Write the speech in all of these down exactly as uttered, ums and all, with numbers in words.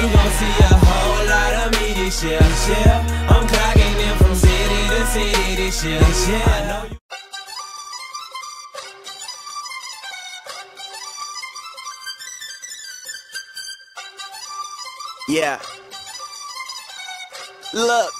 You gon' see a whole lot of me this year. I'm clocking in from city to city this year. I know you Yeah. Look.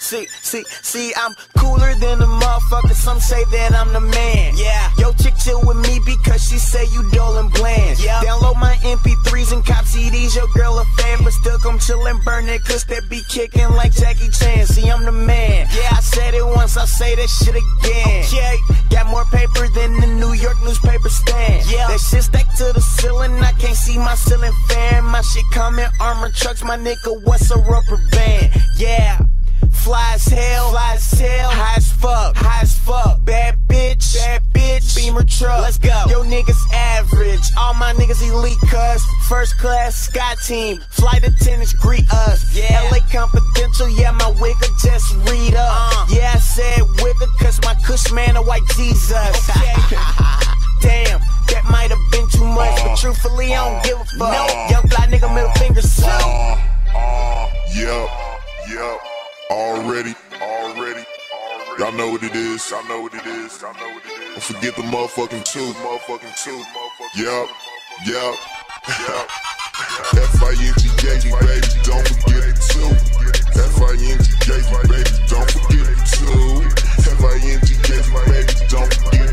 See, see, see, I'm cooler than a motherfucker. Some say that I'm the man. Yeah. Yo, chick chill with me because she say you dull and bland. Yeah. Download my M P threes and cop C Ds. Your girl a fan, but still come chill and burn it. Cause they be kicking like Jackie Chan. See, I'm the man. Yeah, I said it once, I say that shit again. Okay. Got more paper than the New York newspaper stand. Yeah. That shit stacked to the ceiling. I can't see my ceiling fan. My shit come in armor trucks. My nigga, what's a rubber band? Yeah. Fly as hell, fly as hell, high as fuck, high as fuck. Bad bitch, bad bitch, Beamer truck, let's go. Yo niggas average, all my niggas elite cuz. First class, sky team, flight attendants greet us. Yeah. L A confidential, yeah, my wigger just read up. Uh. Yeah, I said wigger cuz my cush man a white Jesus. Okay. Damn, that might have been too much, uh, but truthfully I don't uh, give a fuck. No, uh, young fly nigga, middle fingers too. Uh, uh, yep, yep. Already, already, already. Y'all know what it is. Y'all know what it is. Y'all know what it is. Don't forget the motherfucking two, motherfucking two. Yup, yup, yup. F I N G A Z, baby, don't forget the two. F I N G A Z, baby, don't forget the two. F I N G A Z, baby, don't forget.